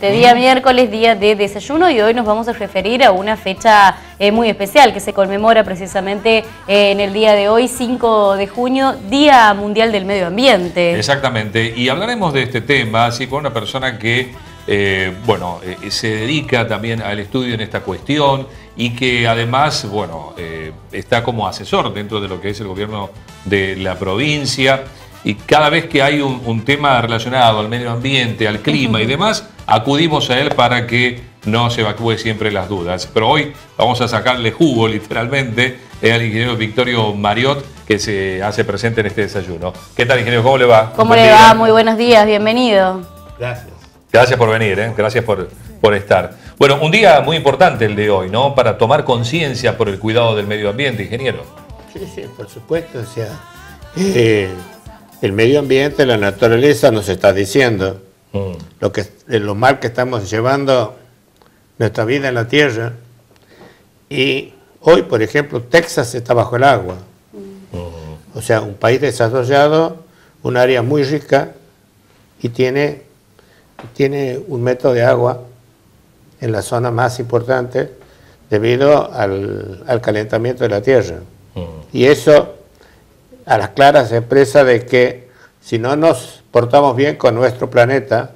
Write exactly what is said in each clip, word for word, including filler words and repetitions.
De día miércoles, día de desayuno, y hoy nos vamos a referir a una fecha eh, muy especial que se conmemora precisamente eh, en el día de hoy, cinco de junio, Día Mundial del Medio Ambiente. Exactamente, y hablaremos de este tema así con una persona que eh, bueno, eh, se dedica también al estudio en esta cuestión y que además bueno, eh, está como asesor dentro de lo que es el gobierno de la provincia. Y cada vez que hay un, un tema relacionado al medio ambiente, al clima y demás, acudimos a él para que nos evacúe siempre las dudas. Pero hoy vamos a sacarle jugo, literalmente, al ingeniero Victorio Mariot, que se hace presente en este desayuno. ¿Qué tal, ingeniero? ¿Cómo le va? ¿Cómo le va? Muy buenos días, bienvenido. Gracias. Gracias por venir, ¿eh? Gracias por, por estar. Bueno, un día muy importante el de hoy, ¿no? Para tomar conciencia por el cuidado del medio ambiente, ingeniero. Sí, sí, por supuesto, o sea... Eh... El medio ambiente, la naturaleza nos está diciendo mm. lo, que, lo mal que estamos llevando nuestra vida en la tierra. Y hoy, por ejemplo, Texas está bajo el agua. Mm. O sea, un país desarrollado, un área muy rica y tiene, tiene un metro de agua en la zona más importante debido al, al calentamiento de la tierra. Mm. Y eso... a las claras expresa de que si no nos portamos bien con nuestro planeta,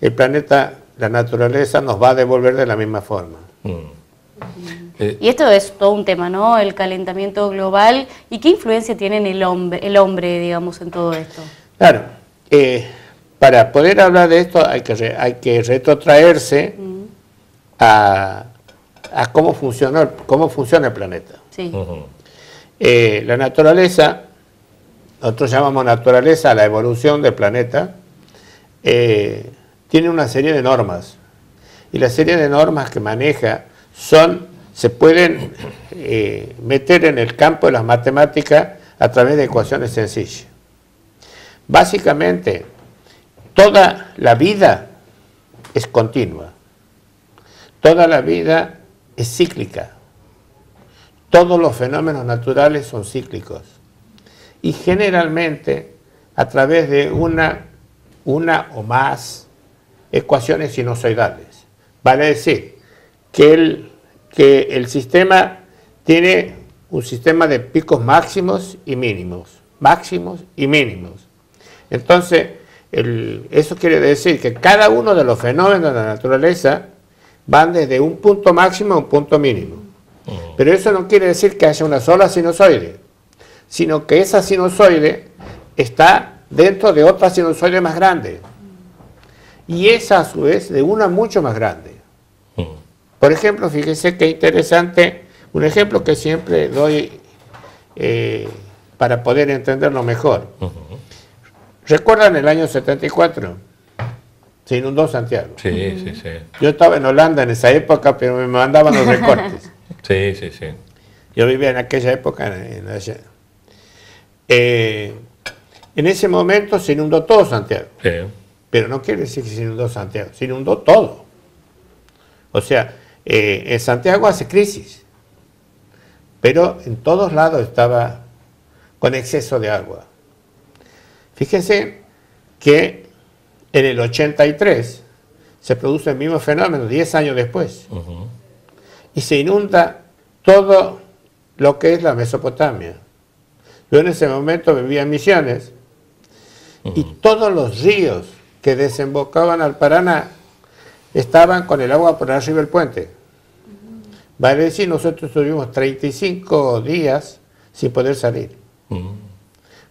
el planeta, la naturaleza nos va a devolver de la misma forma. Mm. Eh, y esto es todo un tema, ¿no? El calentamiento global. ¿Y qué influencia tiene en el hombre, el hombre digamos, en todo esto? Claro, eh, para poder hablar de esto hay que, hay que retrotraerse mm. a, a cómo, funcionó, cómo funciona el planeta. Sí. Uh-huh. Eh, la naturaleza, nosotros llamamos naturaleza la evolución del planeta, eh, tiene una serie de normas, y la serie de normas que maneja son, se pueden eh, meter en el campo de las matemáticas a través de ecuaciones sencillas. Básicamente, toda la vida es continua, toda la vida es cíclica. Todos los fenómenos naturales son cíclicos y generalmente a través de una, una o más ecuaciones sinusoidales. Vale decir que el, que el sistema tiene un sistema de picos máximos y mínimos, máximos y mínimos. Entonces, el, eso quiere decir que cada uno de los fenómenos de la naturaleza van desde un punto máximo a un punto mínimo. Pero eso no quiere decir que haya una sola sinusoide, sino que esa sinusoide está dentro de otra sinusoide más grande. Y esa a su vez de una mucho más grande. Por ejemplo, fíjense qué interesante, un ejemplo que siempre doy eh, para poder entenderlo mejor. ¿Recuerdan el año setenta y cuatro? Se inundó Santiago. Sí, sí, sí. Yo estaba en Holanda en esa época, pero me mandaban los recortes. Sí, sí, sí. Yo vivía en aquella época en allá. Eh, en ese momento se inundó todo Santiago. Sí. Pero no quiere decir que se inundó Santiago, se inundó todo. O sea, eh, en Santiago hace crisis, pero en todos lados estaba con exceso de agua. Fíjense que en el ochenta y tres se produce el mismo fenómeno, diez años después. Uh-huh. Y se inunda todo lo que es la Mesopotamia. Yo en ese momento vivía en Misiones uh-huh. y todos los ríos que desembocaban al Paraná estaban con el agua por arriba del puente. Vale decir, nosotros estuvimos treinta y cinco días sin poder salir. Uh-huh.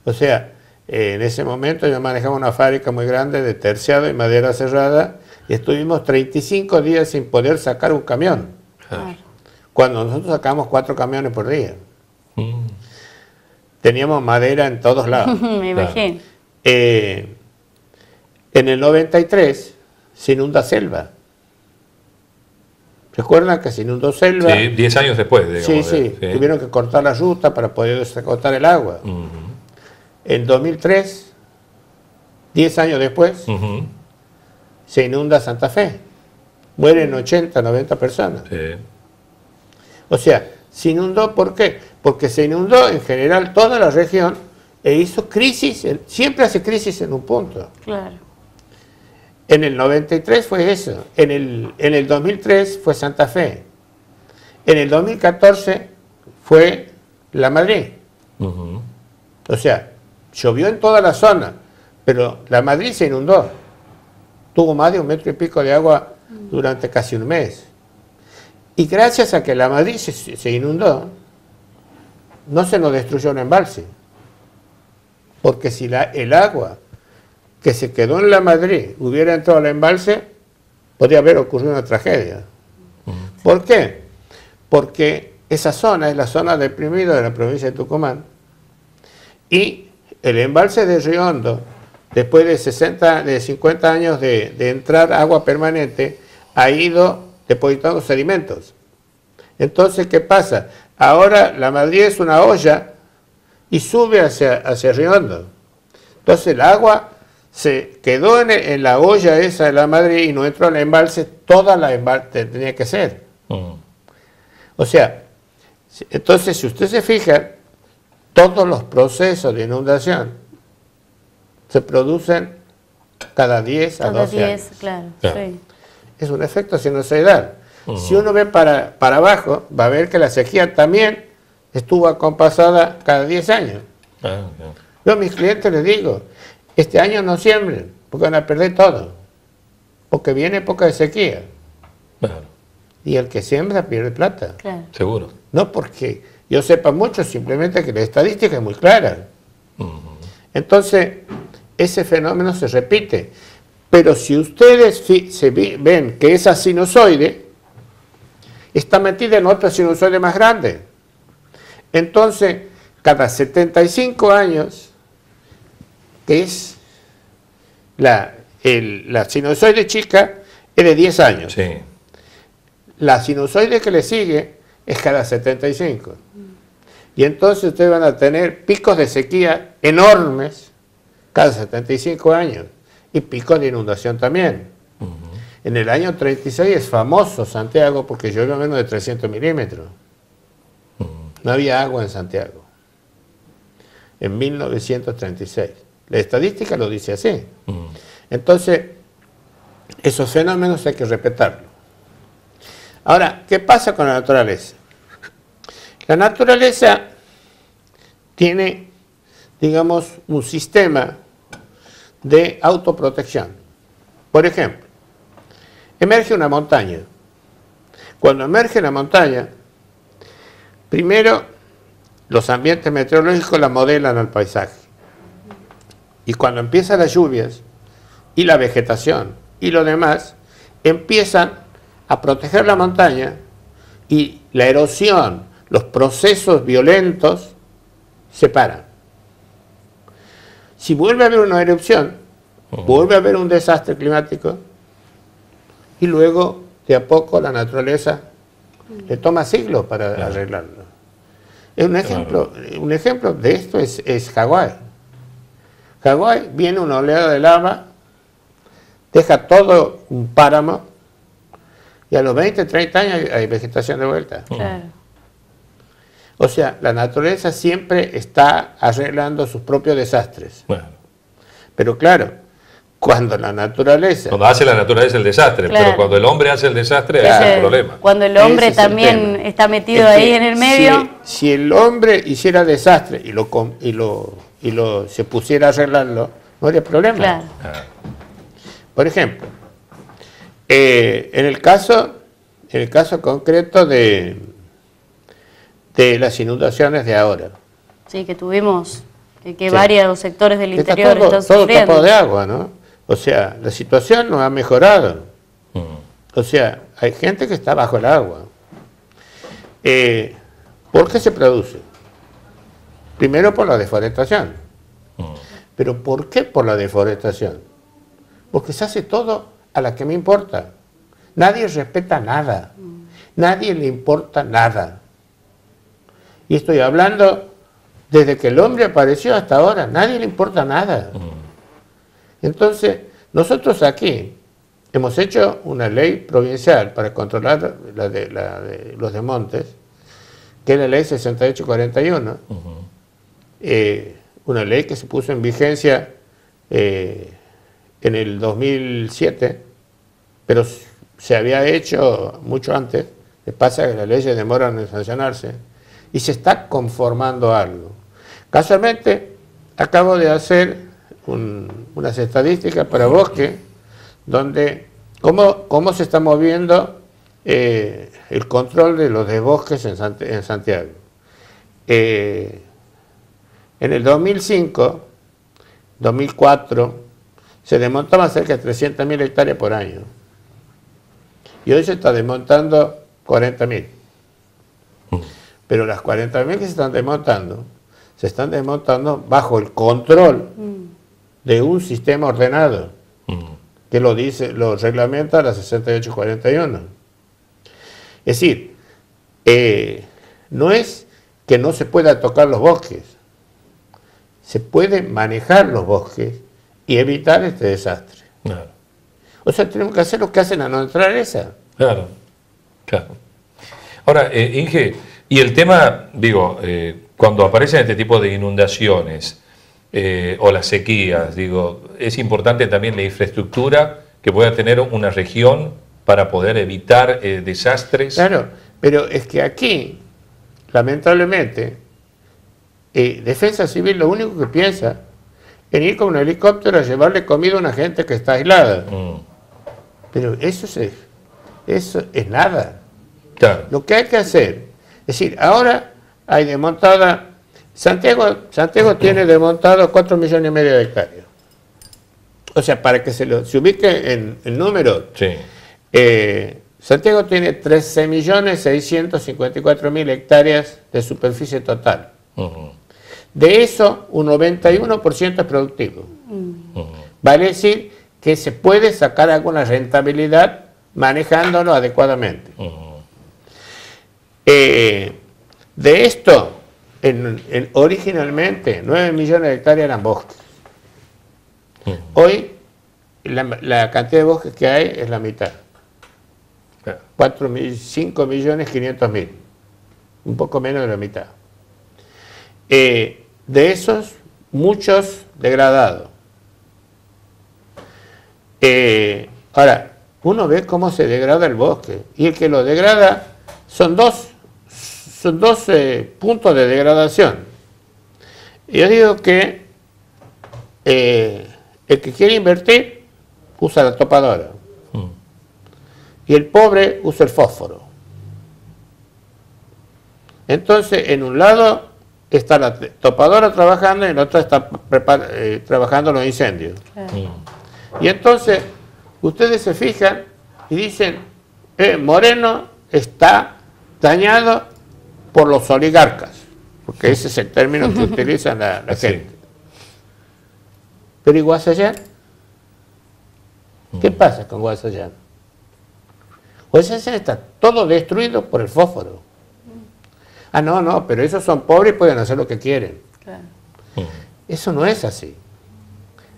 O sea, en ese momento yo manejaba una fábrica muy grande de terciado y madera cerrada y estuvimos treinta y cinco días sin poder sacar un camión. Cuando nosotros sacamos cuatro camiones por día, mm. teníamos madera en todos lados. Me imagino. Eh, en el noventa y tres se inunda Selva. ¿Recuerdan que se inundó Selva? Sí, diez años después. Digamos, sí, sí, sí, tuvieron que cortar la ruta para poder cortar el agua. Uh-huh. En dos mil tres, diez años después, uh-huh. se inunda Santa Fe. Mueren ochenta, noventa personas. Sí. O sea, se inundó, ¿por qué? Porque se inundó en general toda la región e hizo crisis, siempre hace crisis en un punto. Claro. En el noventa y tres fue eso, en el, en el dos mil tres fue Santa Fe, en el dos mil catorce fue La Madrid. Uh-huh. O sea, llovió en toda la zona, pero La Madrid se inundó. Tuvo más de un metro y pico de agua durante casi un mes. Y gracias a que La Madrid se, se inundó, no se nos destruyó un embalse. Porque si la, el agua que se quedó en La Madrid hubiera entrado al embalse, podría haber ocurrido una tragedia. Uh-huh. ¿Por qué? Porque esa zona es la zona deprimida de la provincia de Tucumán, y el embalse de Río Hondo, después de sesenta, de cincuenta años de, de entrar agua permanente, ha ido depositando sedimentos. Entonces, ¿qué pasa? Ahora La Madrid es una olla y sube hacia, hacia Río Hondo. Entonces el agua se quedó en, el, en la olla esa de La Madrid y no entró al embalse, toda la embalse tenía que ser. Uh-huh. O sea, entonces si usted se fija, todos los procesos de inundación se producen cada diez a doce años. Claro, claro. Sí. Es un efecto sinusoidal. Uh-huh. Si uno ve para, para abajo, va a ver que la sequía también estuvo acompasada cada diez años. Ah, claro. Yo a mis clientes les digo, este año no siembren, porque van a perder todo, porque viene época de sequía. Claro. Y el que siembra pierde plata. Claro. Seguro. No porque yo sepa mucho, simplemente que la estadística es muy clara. Uh-huh. Entonces, ese fenómeno se repite. Pero si ustedes se ven que esa sinusoide está metida en otra sinusoide más grande, entonces, cada setenta y cinco años, que es la, el, la sinusoide chica, es de diez años. Sí. La sinusoide que le sigue es cada setenta y cinco. Y entonces ustedes van a tener picos de sequía enormes cada setenta y cinco años y picos de inundación también. Uh-huh. En el año treinta y seis es famoso Santiago porque llovió menos de trescientos milímetros. Uh-huh. No había agua en Santiago. En mil novecientos treinta y seis. La estadística lo dice así. Uh-huh. Entonces, esos fenómenos hay que respetarlos. Ahora, ¿qué pasa con la naturaleza? La naturaleza tiene, digamos, un sistema de autoprotección. Por ejemplo, emerge una montaña. Cuando emerge la montaña, primero los ambientes meteorológicos la modelan al paisaje. Y cuando empiezan las lluvias y la vegetación y lo demás, empiezan a proteger la montaña, y la erosión, los procesos violentos se paran. Si vuelve a haber una erupción, uh-huh, vuelve a haber un desastre climático, y luego de a poco la naturaleza le toma siglos para, claro, arreglarlo. Es un ejemplo, claro, un ejemplo de esto es, es Hawái. Hawái viene una oleada de lava, deja todo un páramo, y a los veinte, treinta años hay vegetación de vuelta. Claro. O sea, la naturaleza siempre está arreglando sus propios desastres. Bueno. Pero claro, cuando la naturaleza... Cuando hace la naturaleza el desastre, claro, pero cuando el hombre hace el desastre, claro, es el problema. Cuando el hombre es también está metido es que ahí en el medio... Si, si el hombre hiciera desastre y lo, y lo, y lo se pusiera a arreglarlo, no habría problema. Claro. Ah. Por ejemplo... Eh, en el caso, en el caso concreto de, de las inundaciones de ahora. Sí, que tuvimos, que, que sí, varios sectores del está interior todo, están sufriendo. Todo tipo de agua, ¿no? O sea, la situación no ha mejorado. Uh -huh. O sea, hay gente que está bajo el agua. Eh, ¿Por qué se produce? Primero por la deforestación. Uh -huh. ¿Pero por qué por la deforestación? Porque se hace todo... a la que me importa. Nadie respeta nada. Nadie le importa nada. Y estoy hablando desde que el hombre apareció hasta ahora. Nadie le importa nada. Entonces, nosotros aquí hemos hecho una ley provincial para controlar la de, la de los desmontes, que es la ley sesenta y ocho cuarenta y uno. Uh-huh. eh, una ley que se puso en vigencia eh, en el dos mil siete, pero se había hecho mucho antes. Lo que pasa es que las leyes demoran en sancionarse y se está conformando algo. Casualmente, acabo de hacer un, unas estadísticas para bosque, donde cómo, cómo se está moviendo eh, el control de los desbosques en, Sant en Santiago. Eh, en el dos mil cinco, dos mil cuatro, se desmontaban cerca de trescientas mil hectáreas por año. Y hoy se está desmontando cuarenta mil. Pero las cuarenta mil que se están desmontando, se están desmontando bajo el control de un sistema ordenado, que lo dice, lo reglamenta la sesenta y ocho cuarenta y uno. Es decir, eh, no es que no se pueda tocar los bosques, se pueden manejar los bosques y evitar este desastre. Claro. O sea, tenemos que hacer lo que hacen a nuestra naturaleza. Claro, claro. Ahora, eh, Inge, y el tema, digo, eh, cuando aparecen este tipo de inundaciones eh, o las sequías, digo, es importante también la infraestructura que pueda tener una región para poder evitar eh, desastres. Claro, pero es que aquí, lamentablemente, eh, Defensa Civil lo único que piensa en ir con un helicóptero a llevarle comida a una gente que está aislada. Mm. Pero eso es, eso es nada. Claro. Lo que hay que hacer, es decir, ahora hay desmontada, Santiago, Santiago mm. tiene desmontado cuatro millones y medio de hectáreas. O sea, para que se, lo, se ubique en el número, sí. eh, Santiago tiene trece millones seiscientos cincuenta y cuatro mil hectáreas de superficie total. Mm. De eso, un noventa y uno por ciento es productivo. Uh-huh. Vale decir que se puede sacar alguna rentabilidad manejándolo adecuadamente. Uh-huh. eh, de esto, en, en, originalmente, nueve millones de hectáreas eran bosques. Uh-huh. Hoy, la, la cantidad de bosques que hay es la mitad. Claro. cinco millones quinientos mil. Un poco menos de la mitad. Eh, De esos, muchos degradados. Eh, ahora, uno ve cómo se degrada el bosque. Y el que lo degrada son dos, son dos eh, puntos de degradación. Yo digo que eh, el que quiere invertir usa la topadora. Mm. Y el pobre usa el fósforo. Entonces, en un lado está la topadora trabajando y el otro está eh, trabajando los incendios. Claro. Mm. Y entonces, ustedes se fijan y dicen, eh, Moreno está dañado por los oligarcas, porque ese es el término que utilizan la, la sí. gente. Pero ¿y Guasayán? Mm. ¿Qué pasa con Guasayán? Guasayán está todo destruido por el fósforo. Ah, no, no, pero esos son pobres y pueden hacer lo que quieren. Claro. Uh-huh. Eso no es así.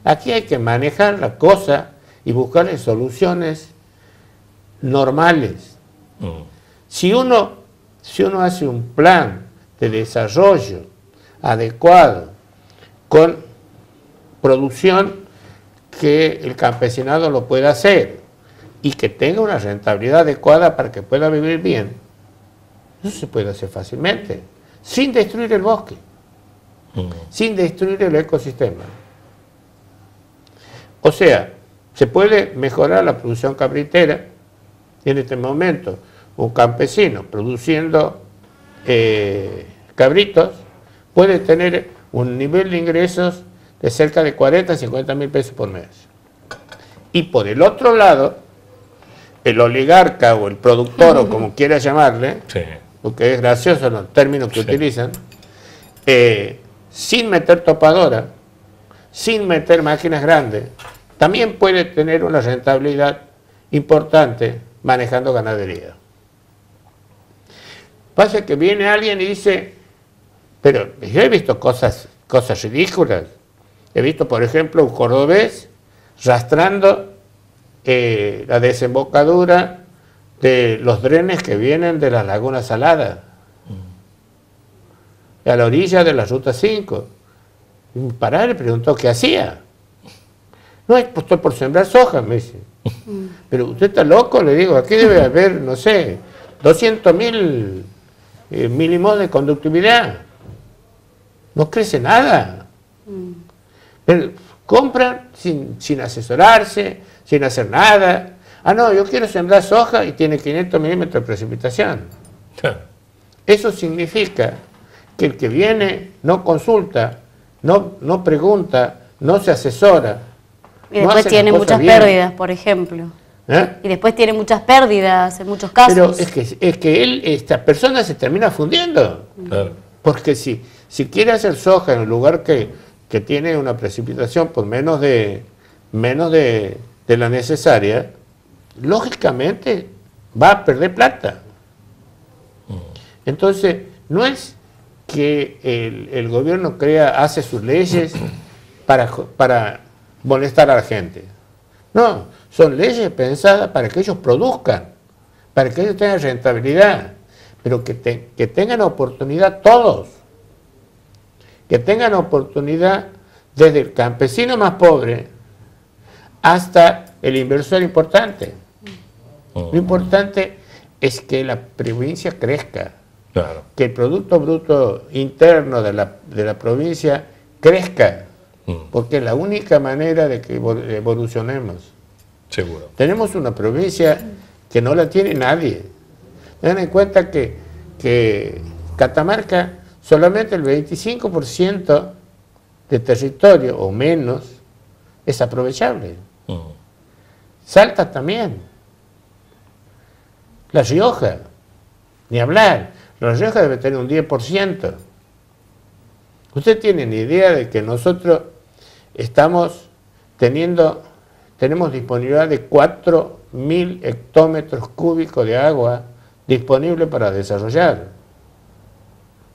Aquí hay que manejar la cosa y buscarle soluciones normales. Uh-huh. Si uno, si uno hace un plan de desarrollo adecuado, con producción que el campesinado lo pueda hacer y que tenga una rentabilidad adecuada para que pueda vivir bien, eso se puede hacer fácilmente, sin destruir el bosque, mm. sin destruir el ecosistema. O sea, se puede mejorar la producción cabritera, y en este momento un campesino produciendo eh, cabritos puede tener un nivel de ingresos de cerca de cuarenta a cincuenta mil pesos por mes. Y por el otro lado, el oligarca o el productor, o como quiera llamarle, sí. porque es gracioso los términos que sí. utilizan, eh, sin meter topadora, sin meter máquinas grandes, también puede tener una rentabilidad importante manejando ganadería. Pasa que viene alguien y dice, pero yo he visto cosas, cosas ridículas. He visto, por ejemplo, un cordobés rastrando eh, la desembocadura de los drenes que vienen de la Laguna Salada, mm. a la orilla de la Ruta cinco. Y mi padre le preguntó qué hacía. No, estoy por sembrar soja, me dice. Pero usted está loco, le digo, aquí debe haber, no sé, doscientos mil eh, mínimos de conductividad. No crece nada. Pero compran sin, sin asesorarse, sin hacer nada. Ah, no, yo quiero sembrar soja y tiene quinientos milímetros de precipitación. Eso significa que el que viene no consulta, no, no pregunta, no se asesora. Y después no tiene muchas bien. pérdidas, por ejemplo. ¿Eh? Y después tiene muchas pérdidas en muchos casos. Pero es que, es que él, esta persona se termina fundiendo. Claro. Porque si, si quiere hacer soja en un lugar que, que tiene una precipitación por menos de, menos de, de la necesaria, lógicamente va a perder plata. Entonces, no es que el, el gobierno crea, hace sus leyes para... para molestar a la gente. No, son leyes pensadas para que ellos produzcan, para que ellos tengan rentabilidad, pero que, te, que tengan oportunidad todos, que tengan oportunidad desde el campesino más pobre hasta el inversor importante. Lo importante es que la provincia crezca, claro. Que el Producto Bruto Interno de la, de la provincia crezca, porque es la única manera de que evolucionemos. Seguro. Tenemos una provincia que no la tiene nadie. Ten en cuenta que, que Catamarca, solamente el veinticinco por ciento de territorio o menos es aprovechable. Uh-huh. Salta también. La Rioja, ni hablar. La Rioja debe tener un diez por ciento. ¿Ustedes tienen idea de que nosotros estamos teniendo, tenemos disponibilidad de cuatro mil hectómetros cúbicos de agua disponible para desarrollar?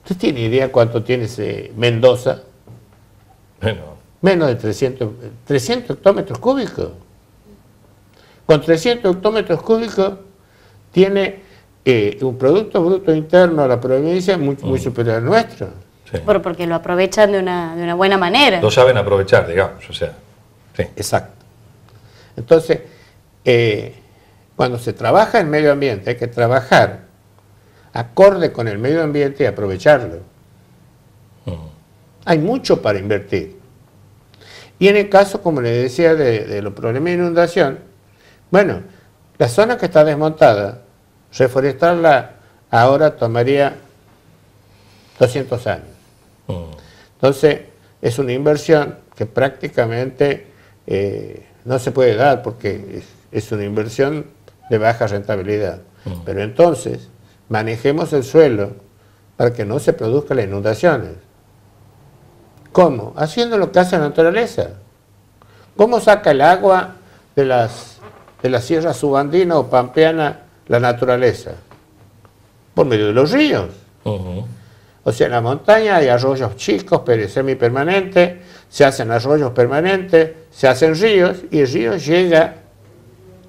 ¿Ustedes tienen idea cuánto tiene ese Mendoza? Menos. Menos de trescientos, trescientos hectómetros cúbicos. Con trescientos hectómetros cúbicos tiene eh, un Producto Bruto Interno a la provincia muy, muy mm. superior al nuestro. Sí. Porque lo aprovechan de una, de una buena manera. Lo saben aprovechar, digamos, o sea. Sí. Exacto. Entonces, eh, cuando se trabaja en medio ambiente, hay que trabajar acorde con el medio ambiente y aprovecharlo. Uh-huh. Hay mucho para invertir. Y en el caso, como les decía, de, de los problemas de inundación, bueno, la zona que está desmontada, reforestarla ahora tomaría doscientos años. Entonces, es una inversión que prácticamente eh, no se puede dar porque es, es una inversión de baja rentabilidad. Uh-huh. Pero entonces, manejemos el suelo para que no se produzcan las inundaciones. ¿Cómo? Haciendo lo que hace la naturaleza. ¿Cómo saca el agua de las, de las sierras subandinas o pampeanas la naturaleza? Por medio de los ríos. Uh-huh. O sea, en la montaña hay arroyos chicos, pero semipermanentes, se hacen arroyos permanentes, se hacen ríos, y el río llega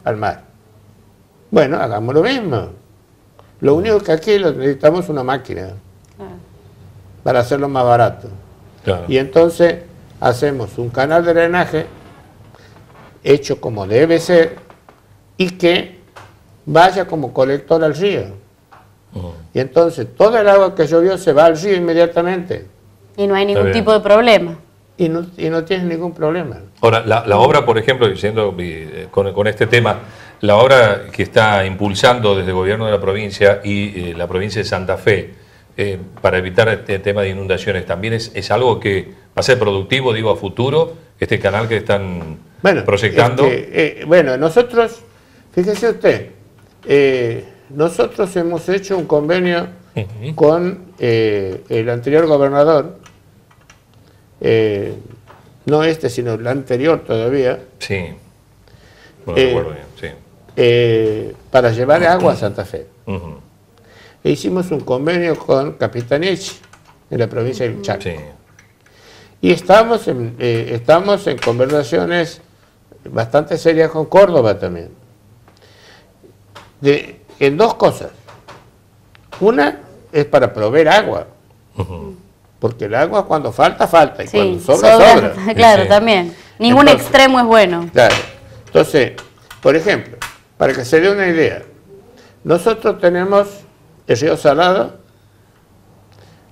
al mar. Bueno, hagamos lo mismo. Lo único que aquí necesitamos es una máquina para hacerlo más barato. Claro. Y entonces hacemos un canal de drenaje hecho como debe ser y que vaya como colector al río. Y entonces todo el agua que llovió se va al río inmediatamente. Y no hay ningún tipo de problema. Y no, y no tienes ningún problema. Ahora, la, la obra, por ejemplo, diciendo con, con este tema, la obra que está impulsando desde el gobierno de la provincia y eh, la provincia de Santa Fe eh, para evitar este tema de inundaciones, ¿también es, es algo que va a ser productivo, digo, a futuro, este canal que están bueno, proyectando? Este, eh, bueno, nosotros, fíjese usted, eh, nosotros hemos hecho un convenio uh-huh. con eh, el anterior gobernador, eh, no este, sino el anterior todavía, sí. Bueno, eh, recuerdo bien. Sí. Eh, para llevar uh-huh. agua a Santa Fe. Uh-huh. E hicimos un convenio con Capitanich, de la provincia uh-huh. del Chaco. Sí. Y estamos en, eh, estamos en conversaciones bastante serias con Córdoba también. De... En dos cosas. Una es para proveer agua. Uh-huh. Porque el agua cuando falta, falta. Y sí, cuando sobra, sobra. sobra. Claro, sí. También. Ningún Entonces, extremo es bueno. Claro. Entonces, por ejemplo, para que se dé una idea, nosotros tenemos el río Salado,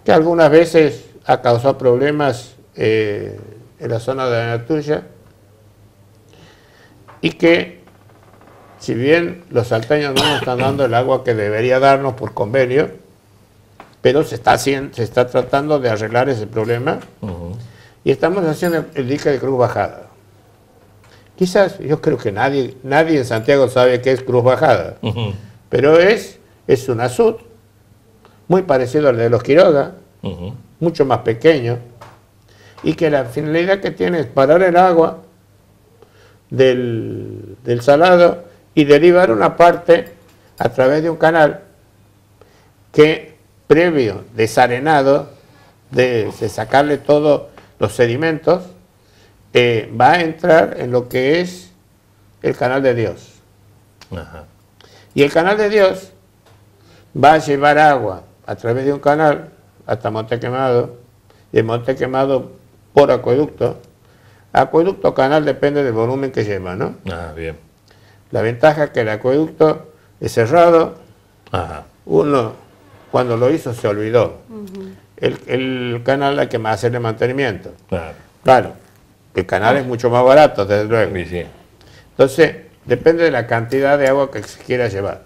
que algunas veces ha causado problemas eh, en la zona de Natuya, y que, si bien los salteños no nos están dando el agua que debería darnos por convenio, pero se está, haciendo, se está tratando de arreglar ese problema, uh-huh. y estamos haciendo el dique de Cruz Bajada. Quizás, yo creo que nadie, nadie en Santiago sabe qué es Cruz Bajada, uh-huh. pero es, es un azud muy parecido al de los Quiroga, uh-huh. mucho más pequeño, y que la finalidad que tiene es parar el agua del, del Salado y derivar una parte a través de un canal que, previo desarenado, de, de sacarle todos los sedimentos, Eh, va a entrar en lo que es el Canal de Dios. Ajá. Y el Canal de Dios va a llevar agua a través de un canal hasta Monte Quemado, y el Monte Quemado por acueducto. Acueducto o canal depende del volumen que lleva, ¿no? Ah, bien. La ventaja es que el acueducto es cerrado. Ajá. Uno, cuando lo hizo, se olvidó. Uh-huh. el, el canal hay que hacerle mantenimiento. Claro. Claro. El canal es mucho más barato, desde luego. Sí, sí. Entonces, depende de la cantidad de agua que se quiera llevar.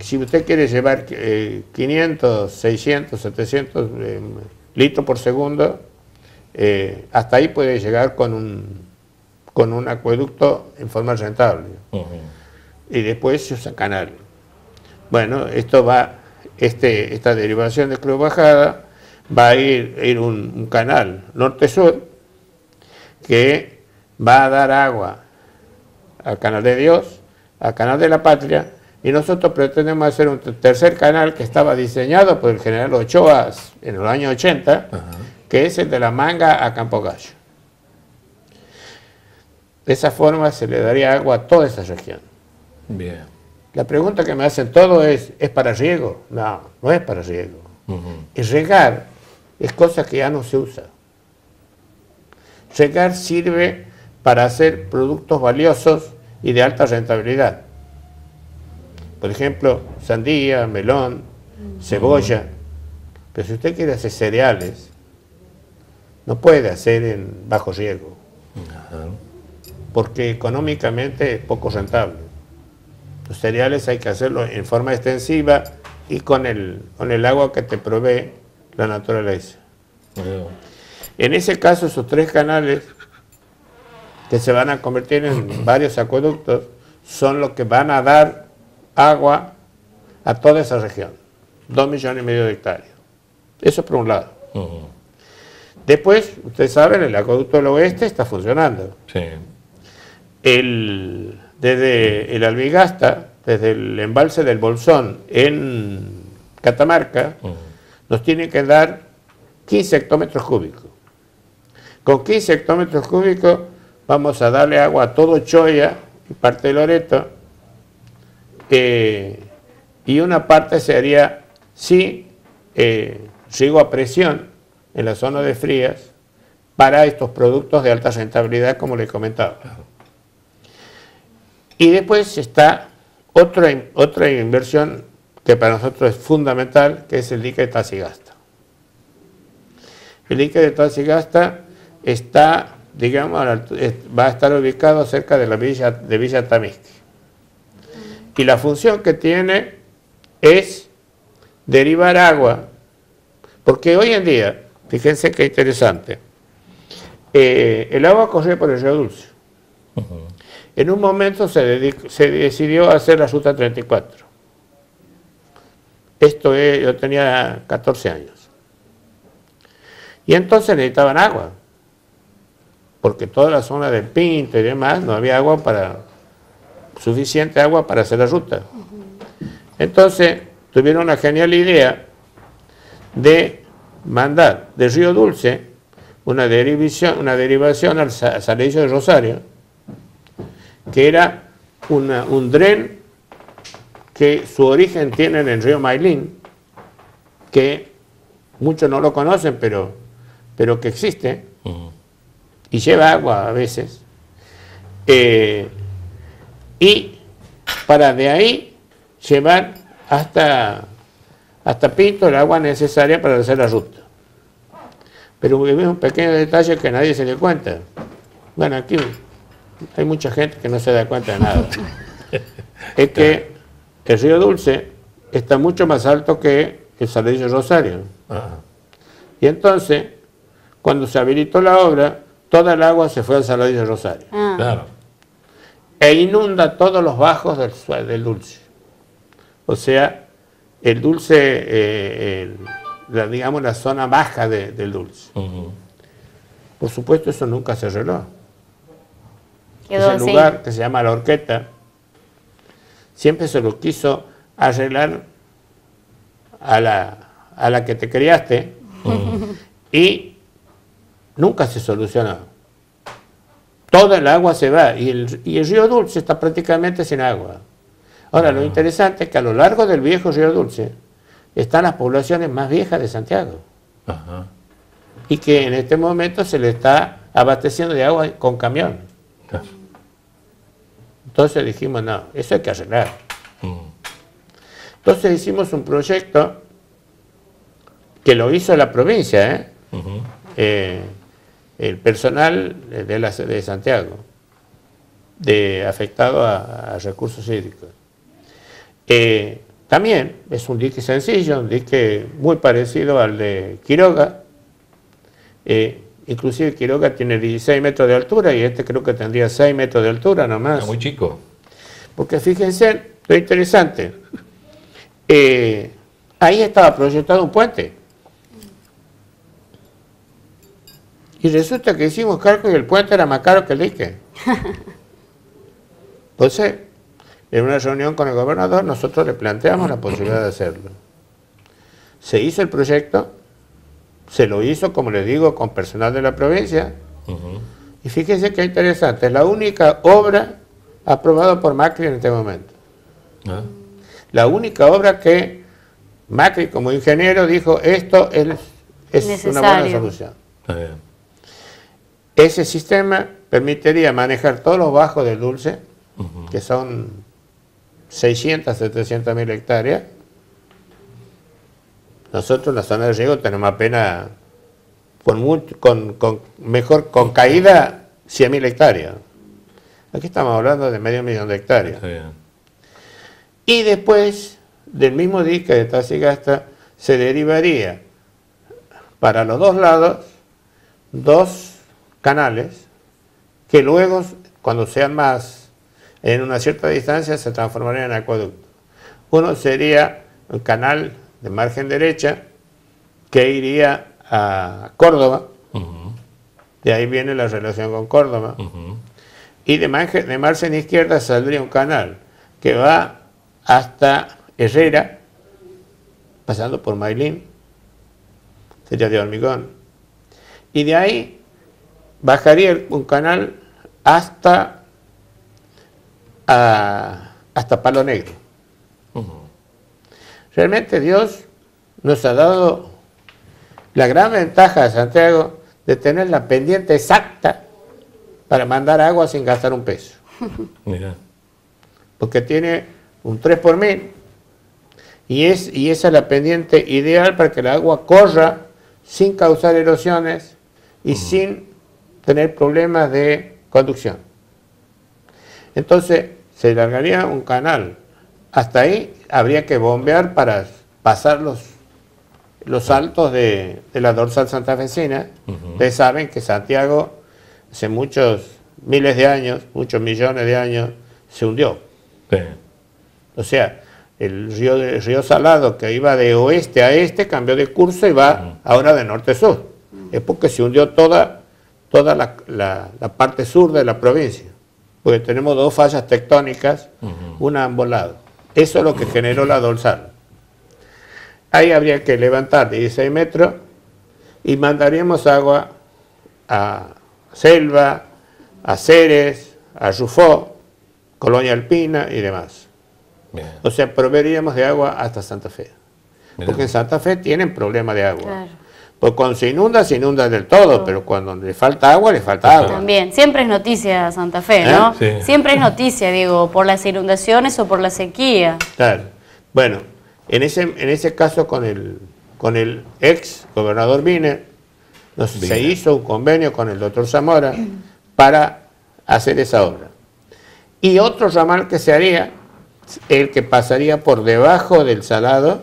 Si usted quiere llevar eh, quinientos, seiscientos, setecientos eh, litros por segundo, eh, hasta ahí puede llegar con un, con un acueducto en forma rentable. Uh-huh. Y después se usa canal. Bueno, esto va, este, esta derivación de Cruz Bajada va a ir, ir un, un canal norte-sur, que va a dar agua al Canal de Dios, al Canal de la Patria, y nosotros pretendemos hacer un tercer canal que estaba diseñado por el general Ochoa en los años ochenta, ajá. que es el de La Manga a Campo Gallo. De esa forma se le daría agua a toda esa región. Bien. La pregunta que me hacen todos es, ¿es para riego? No, no es para riego. Uh-huh. Y regar es cosa que ya no se usa. Regar sirve para hacer productos valiosos y de alta rentabilidad. Por ejemplo, sandía, melón, cebolla. Pero si usted quiere hacer cereales, no puede hacer en bajo riego. Porque económicamente es poco rentable. Los cereales hay que hacerlo en forma extensiva y con el, con el agua que te provee la naturaleza. En ese caso, esos tres canales que se van a convertir en varios acueductos son los que van a dar agua a toda esa región. Dos millones y medio de hectáreas. Eso por un lado. Uh-huh. Después, ustedes saben, el acueducto del oeste está funcionando. Sí. El, desde el Albigasta, desde el embalse del Bolsón en Catamarca, uh-huh. nos tienen que dar quince hectómetros cúbicos. Con quince hectómetros cúbicos vamos a darle agua a todo Choya y parte de Loreto, eh, y una parte sería, sí, eh, riego a presión en la zona de Frías para estos productos de alta rentabilidad, como les comentaba. Y después está otra, otra inversión que para nosotros es fundamental, que es el dique de Tasi Gasta. El dique de Tasi Gasta está, digamos, va a estar ubicado cerca de la villa de Villa Tamisqui. Y la función que tiene es derivar agua, porque hoy en día, fíjense qué interesante, eh, el agua corría por el Río Dulce. Uh-huh. En un momento se, dedicó, se decidió hacer la Ruta treinta y cuatro. Esto es, yo tenía catorce años. Y entonces necesitaban agua, porque toda la zona del Pinto y demás no había agua para, suficiente agua para hacer la ruta. Entonces tuvieron la genial idea de mandar del Río Dulce una derivación, una derivación al Saladillo de Rosario, que era una, un dren que su origen tiene en el río Mailín, que muchos no lo conocen, pero, pero que existe. y lleva agua a veces, eh, y para de ahí llevar hasta, hasta Pinto el agua necesaria para hacer la ruta. Pero es un pequeño detalle que a nadie se le cuenta. Bueno, aquí hay mucha gente que no se da cuenta de nada. Es que el río Dulce está mucho más alto que el Saladillo de Rosario. Ajá. Y entonces, cuando se habilitó la obra, toda el agua se fue al Saladillo de Rosario. Ah. Claro. E inunda todos los bajos del, del Dulce. O sea, el Dulce, eh, el, la, digamos, la zona baja de, del Dulce. Uh-huh. Por supuesto, eso nunca se arregló. Ese lugar que se llama La Horqueta, siempre se lo quiso arreglar a la, a la que te criaste, uh-huh, y nunca se solucionó. Toda el agua se va y el, y el río Dulce está prácticamente sin agua. Ahora, uh-huh, lo interesante es que a lo largo del viejo río Dulce están las poblaciones más viejas de Santiago, uh-huh, y que en este momento se le está abasteciendo de agua con camión. Uh-huh. Entonces dijimos, no, eso hay que arreglar. Uh-huh. Entonces hicimos un proyecto que lo hizo la provincia, ¿eh? Uh-huh. eh, el personal de, la, de Santiago, de, afectado a, a recursos hídricos. Eh, también es un dique sencillo, un dique muy parecido al de Quiroga. Eh, inclusive Quiroga tiene dieciséis metros de altura y este creo que tendría seis metros de altura nomás. Está muy chico. Porque fíjense lo interesante. Eh, ahí estaba proyectado un puente. Y resulta que hicimos cargo y el puente era más caro que el dique. Entonces, en una reunión con el gobernador, nosotros le planteamos la posibilidad de hacerlo. Se hizo el proyecto, se lo hizo, como les digo, con personal de la provincia. Uh-huh. Y fíjense que interesante, es la única obra aprobada por Macri en este momento. ¿Ah? La única obra que Macri, como ingeniero, dijo, esto es, es una buena solución. Ah, bien. Ese sistema permitiría manejar todos los bajos del Dulce, uh-huh, que son seiscientas, setecientas mil hectáreas. Nosotros en la zona de riego tenemos apenas, con, muy, con, con mejor con caída, cien mil hectáreas. Aquí estamos hablando de medio millón de hectáreas. Y después, del mismo dique de Tasi Gasta, se derivaría para los dos lados dos canales que luego, cuando sean más en una cierta distancia, se transformarían en acueducto. Uno sería el canal de margen derecha que iría a Córdoba, uh-huh, de ahí viene la relación con Córdoba, uh-huh, y de margen, de margen izquierda saldría un canal que va hasta Herrera, pasando por Mailín, sería de hormigón, y de ahí bajaría un canal hasta, a, hasta Palo Negro. Uh-huh. Realmente Dios nos ha dado la gran ventaja de Santiago de tener la pendiente exacta para mandar agua sin gastar un peso. Mira. Porque tiene un tres por mil y, es, y esa es la pendiente ideal para que el agua corra sin causar erosiones y, uh-huh, sin tener problemas de conducción. Entonces se largaría un canal hasta ahí, habría que bombear para pasar los, los saltos de, de la dorsal santafesina. Uh-huh. Ustedes saben que Santiago hace muchos miles de años, muchos millones de años, se hundió. Sí. O sea, el río, el río Salado, que iba de oeste a este, cambió de curso y va, uh-huh, ahora de norte a sur. Uh-huh. Es porque se hundió toda toda la, la, la parte sur de la provincia, porque tenemos dos fallas tectónicas, uh-huh, una a ambos lados. Eso es lo que generó la dorsal. Ahí habría que levantar dieciséis metros y mandaríamos agua a Selva, a Ceres, a Rufó, Colonia Alpina y demás. Bien. O sea, proveeríamos de agua hasta Santa Fe. Bien. Porque en Santa Fe tienen problema de agua. Claro. Pues cuando se inunda, se inunda del todo, pero cuando le falta agua, le falta agua. También, siempre es noticia Santa Fe, ¿no? ¿Eh? Sí. Siempre es noticia, digo, por las inundaciones o por la sequía. Claro. Bueno, en ese, en ese caso con el, con el ex gobernador Biner, nos, se hizo un convenio con el doctor Zamora para hacer esa obra. Y otro ramal que se haría, el que pasaría por debajo del Salado,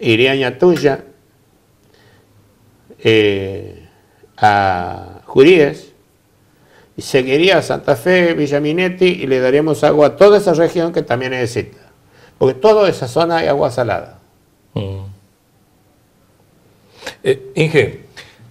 iría a Ñatuya, Eh, a Juríes, y seguiría a Santa Fe, Villa Minetti, y le daríamos agua a toda esa región que también necesita, porque toda esa zona hay agua salada. Mm. eh, Inge,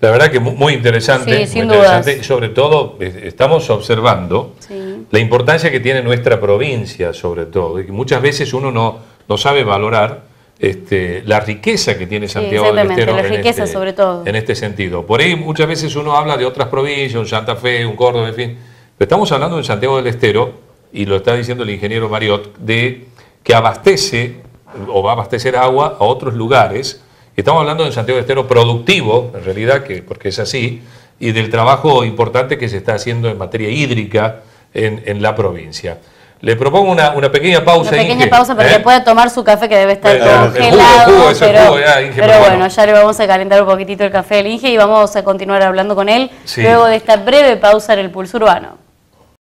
la verdad que muy, muy interesante, sí, muy interesante. Sobre todo estamos observando, sí, la importancia que tiene nuestra provincia, sobre todo, y que muchas veces uno no, no sabe valorar. Este, la riqueza que tiene Santiago, sí, del Estero, la riqueza en, este, sobre todo. En este sentido. Por ahí muchas veces uno habla de otras provincias, un Santa Fe, un Córdoba, en fin. Pero estamos hablando de Santiago del Estero, y lo está diciendo el ingeniero Mariot, de que abastece o va a abastecer agua a otros lugares. Estamos hablando de Santiago del Estero productivo, en realidad, que, porque es así, y del trabajo importante que se está haciendo en materia hídrica en, en la provincia. Le propongo una, una pequeña pausa. Una pequeña Inge, pausa para ¿eh? que pueda tomar su café, que debe estar pero, congelado. El jugo, el jugo, pero jugo, ya, Inge, pero, pero bueno, bueno, ya le vamos a calentar un poquitito el café al Inge y vamos a continuar hablando con él, sí, luego de esta breve pausa en el Pulso Urbano.